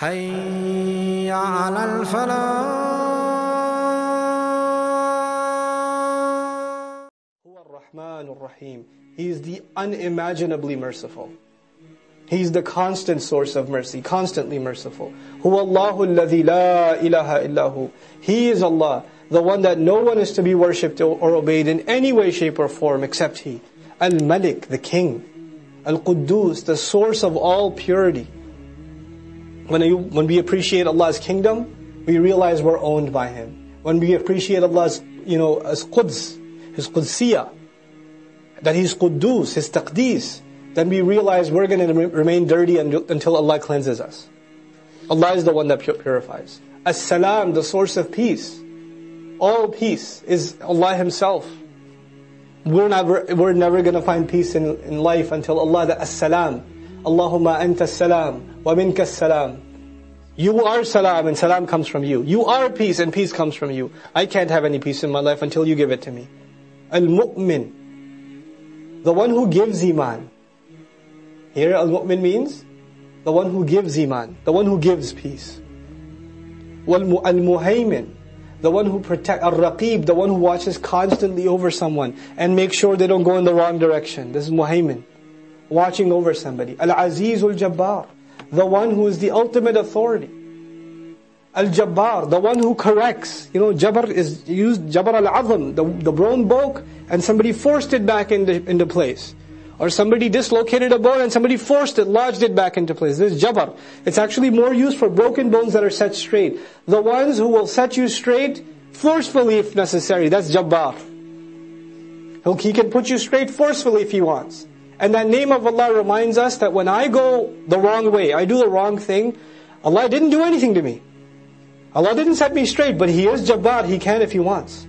حَيَّ عَلَى الْفَلَاحِ هُوَ الرَّحْمَنُ الرَّحِيمُ He is the unimaginably merciful. He is the constant source of mercy, constantly merciful. Huwallahu alladhi la ilaha illahu. He is Allah, the one that no one is to be worshipped or obeyed in any way, shape or form except He. Al-Malik, the King. Al-Quddus, the source of all purity. When we appreciate Allah's kingdom, we realize we're owned by Him. When we appreciate Allah's, as Quds, His Qudsiyah, that He's Quddus, His Taqdees, then we realize we're going to remain dirty until Allah cleanses us. Allah is the one that purifies. As-salam, the source of peace. All peace is Allah Himself. We're never going to find peace in life until Allah, the As-salam. Allahumma anta assalam wa minka assalam. You are salam and salam comes from you. You are peace and peace comes from you. I can't have any peace in my life until you give it to me. Al-mu'min, the one who gives iman. Here al-mu'min means the one who gives iman, the one who gives peace. Al-muhaymin, the one who protects, al-raqib, the one who watches constantly over someone and makes sure they don't go in the wrong direction. This is muhaymin. Watching over somebody. Al-Aziz al-Jabbar, the one who is the ultimate authority. Al-Jabbar, the one who corrects. Jabbar is used, Jabbar al-Azam, the bone broke and somebody forced it back into place. Or somebody dislocated a bone and somebody forced it, lodged it back into place. This is Jabbar. It's actually more used for broken bones that are set straight. The ones who will set you straight forcefully if necessary. That's Jabbar. He can put you straight forcefully if He wants. And that name of Allah reminds us that when I go the wrong way, I do the wrong thing, Allah didn't do anything to me. Allah didn't set me straight, but He is Jabbar, He can if He wants.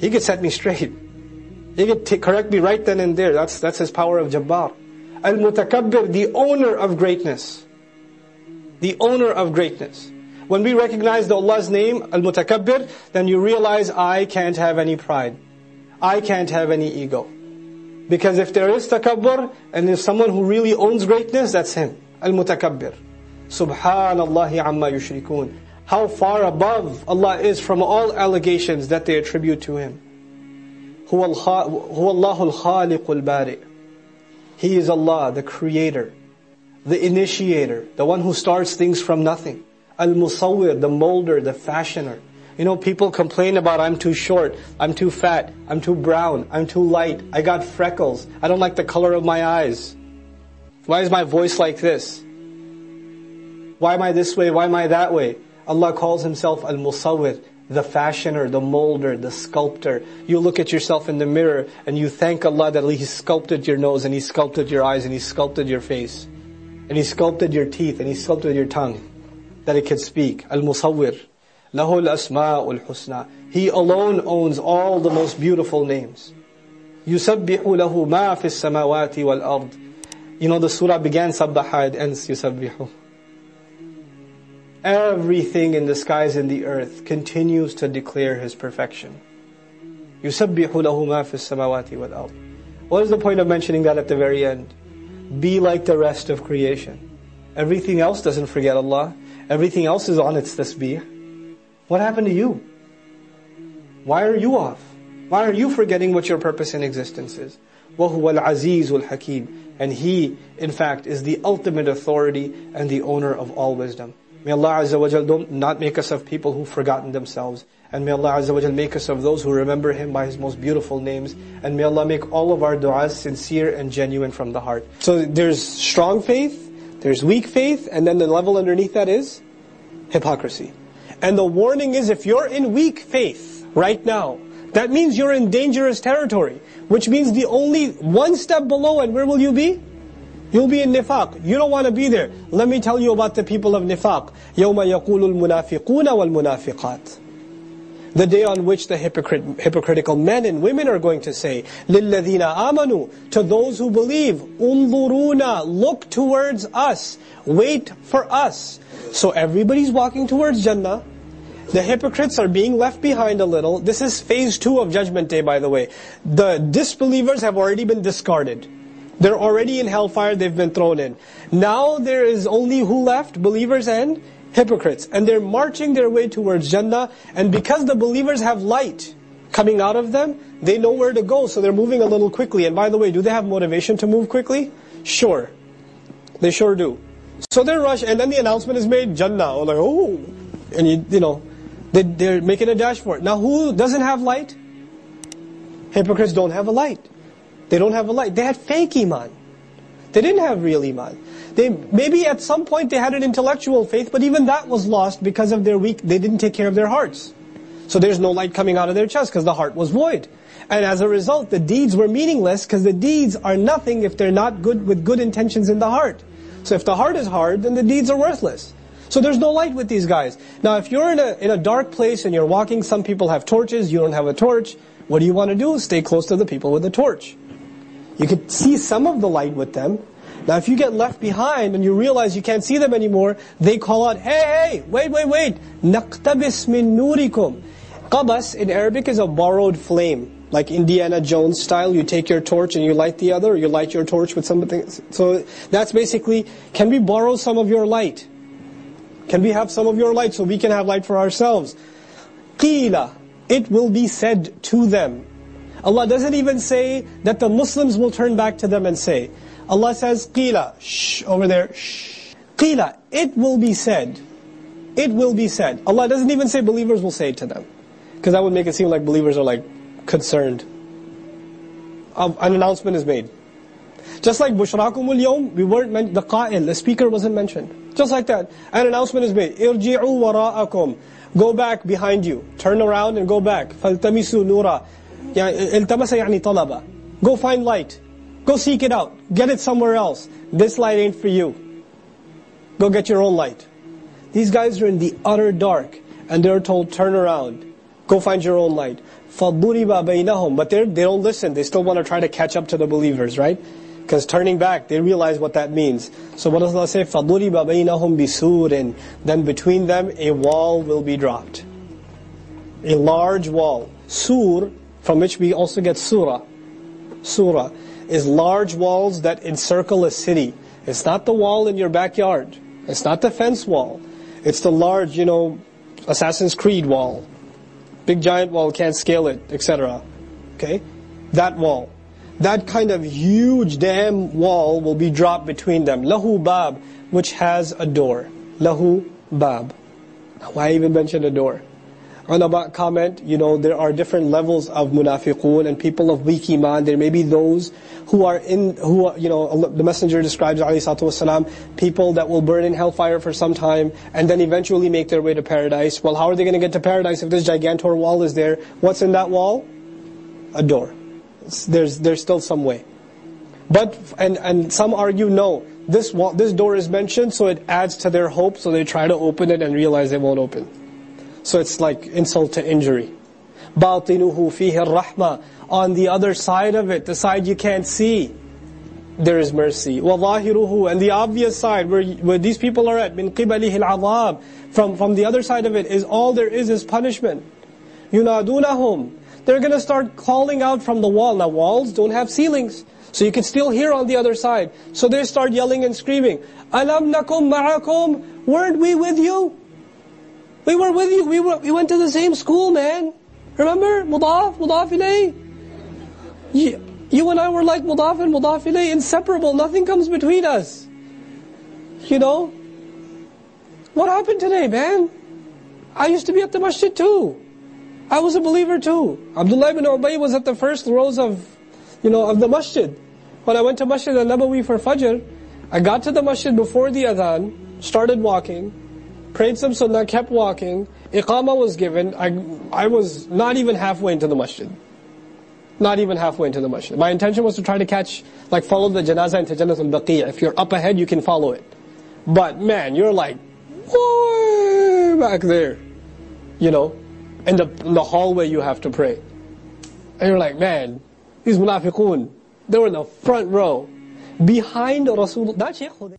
He could set me straight. He could correct me right then and there. That's His power of Jabbar. Al-Mutakabbir, the owner of greatness. The owner of greatness. When we recognize Allah's name, Al-Mutakabbir, then you realize I can't have any pride. I can't have any ego. Because if there is takabbur, and if someone who really owns greatness, that's him. Al-Mutakabbir. Subhanallahi amma yushrikun. How far above Allah is from all allegations that they attribute to Him. Huwallahul khaliqul bari. He is Allah, the creator, the initiator, the one who starts things from nothing. Al-musawwir, the molder, the fashioner. People complain about I'm too short, I'm too fat, I'm too brown, I'm too light, I got freckles, I don't like the color of my eyes. Why is my voice like this? Why am I this way? Why am I that way? Allah calls Himself Al-Musawwir, the fashioner, the molder, the sculptor. You look at yourself in the mirror and you thank Allah that He sculpted your nose and He sculpted your eyes and He sculpted your face. And He sculpted your teeth and He sculpted your tongue that it could speak. Al-Musawwir. Lahu al-husna. He alone owns all the most beautiful names. Yusabbihu lahu ma fi samawati wal-ard. The surah began sabbaha, it ends Yusabbihu. Everything in the skies and the earth continues to declare His perfection. Yusabbihu lahu ma fi samawati wal-ard. What is the point of mentioning that at the very end? Be like the rest of creation. Everything else doesn't forget Allah. Everything else is on its tasbih. What happened to you? Why are you off? Why are you forgetting what your purpose in existence is? وَهُوَ الْعَزِيزُ الْحَكِيمُ. And He, in fact, is the ultimate authority and the owner of all wisdom. May Allah Azza wa Jal not make us of people who've forgotten themselves. And may Allah Azza wa Jal make us of those who remember Him by His most beautiful names. And may Allah make all of our du'as sincere and genuine from the heart. So there's strong faith, there's weak faith, and then the level underneath that is hypocrisy. And the warning is, if you're in weak faith right now, that means you're in dangerous territory. Which means the only one step below, and where will you be? You'll be in Nifaq. You don't want to be there. Let me tell you about the people of Nifaq. Yauma yaqulul munafiquna wal munafiqat. The day on which the hypocritical men and women are going to say, Lilladina amanu, to those who believe, Unzuruna, look towards us, wait for us. So everybody's walking towards Jannah. The hypocrites are being left behind a little. This is phase 2 of Judgment Day, by the way. The disbelievers have already been discarded. They're already in hellfire, they've been thrown in. Now there is only who left? Believers and hypocrites. And they're marching their way towards Jannah. And because the believers have light coming out of them, they know where to go, so they're moving a little quickly. And by the way, do they have motivation to move quickly? Sure. They sure do. So they're rushed, and then the announcement is made, Jannah. Like, oh! And they're making a dash for it. Now who doesn't have light? Hypocrites don't have a light. They don't have a light. They had fake iman. They didn't have real iman. They maybe at some point they had an intellectual faith, but even that was lost because of their they didn't take care of their hearts. So there's no light coming out of their chest because the heart was void. And as a result, the deeds were meaningless because the deeds are nothing if they're not good with good intentions in the heart. So if the heart is hard, then the deeds are worthless. So there's no light with these guys. Now if you're in a dark place and you're walking, some people have torches, you don't have a torch. What do you want to do? Stay close to the people with the torch. You could see some of the light with them. Now if you get left behind and you realize you can't see them anymore, they call out, hey, wait. Naqtabis min nurikum. Qabas in Arabic is a borrowed flame. Like Indiana Jones style, you take your torch and you light the other, or you light your torch with something. So that's basically, can we borrow some of your light? Can we have some of your light so we can have light for ourselves? Qila, it will be said to them. Allah doesn't even say that the Muslims will turn back to them and say. Allah says, Qila, shh, over there, shh. Qila, it will be said. It will be said. Allah doesn't even say believers will say it to them. Because that would make it seem like believers are like concerned. An announcement is made. Just like Bushrakumul Yaum, we weren't mentioned, the Qa'il, the speaker wasn't mentioned. Just like that. An announcement is made. إِرْجِعُوا وَرَاءَكُمْ. Go back behind you. Turn around and go back. فَالْتَمِسُوا نُورًا. إِلْتَمَسَ يعني طَلَبَ. Go find light. Go seek it out. Get it somewhere else. This light ain't for you. Go get your own light. These guys are in the utter dark and they're told, turn around. Go find your own light. فَضُّرِبَ بَيْنَهُمْ. But they don't listen. They still want to try to catch up to the believers, right? Because turning back, they realize what that means. So what does Allah say? فَضُّرِبَ بَيْنَهُمْ بِسُورٍ. Then between them, a wall will be dropped. A large wall. Sur, from which we also get surah. Surah is large walls that encircle a city. It's not the wall in your backyard. It's not the fence wall. It's the large, Assassin's Creed wall. Big giant wall, can't scale it, etc. Okay? That wall. That kind of huge damn wall will be dropped between them. Lahu bab, which has a door. Lahu bab. Why even mention a door? Ulama comment, there are different levels of munafiqun and people of weak iman. There may be those the Messenger describes, والسلام, people that will burn in hellfire for some time and then eventually make their way to paradise. Well, how are they going to get to paradise if this gigantor wall is there? What's in that wall? A door. There's still some way. But, and some argue, no, this door is mentioned, so it adds to their hope, so they try to open it and realize they won't open. So it's like insult to injury. بَاطِنُهُ فِيهِ الرَّحْمَةِ. On the other side of it, the side you can't see, there is mercy. وَظَاهِرُهُ. And the obvious side, where these people are at, مِنْ قِبَلِهِ الْعَذَابِ. From the other side of it, is all there is punishment. يُنَادُونَهُمْ. They're going to start calling out from the wall. Now walls don't have ceilings, so you can still hear on the other side. So they start yelling and screaming, أَلَمْ نَكُمْ مَعَكُمْ. Weren't we with you? We were with you. We went to the same school, man. Remember? Mudafileh. You and I were like Mudaf and Mudafileh, inseparable. Nothing comes between us. What happened today, man? I used to be at the masjid too. I was a believer too. Abdullah ibn Ubay was at the first rows of the masjid. When I went to Masjid al-Nabawi for Fajr, I got to the masjid before the adhan, started walking, prayed some sunnah, kept walking. Iqamah was given. I was not even halfway into the masjid. Not even halfway into the masjid. My intention was to try to follow the janazah into Jannatul Baqiyah. If you're up ahead, you can follow it. But man, you're like, way back there. In the hallway you have to pray. And you're like, man, these munafiqun, they were in the front row. Behind Rasulullah. Assalamu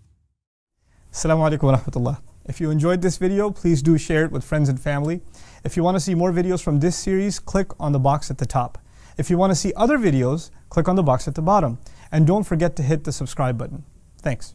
alaikum wa rahmatullah. If you enjoyed this video, please do share it with friends and family. If you want to see more videos from this series, click on the box at the top. If you want to see other videos, click on the box at the bottom. and don't forget to hit the subscribe button. Thanks.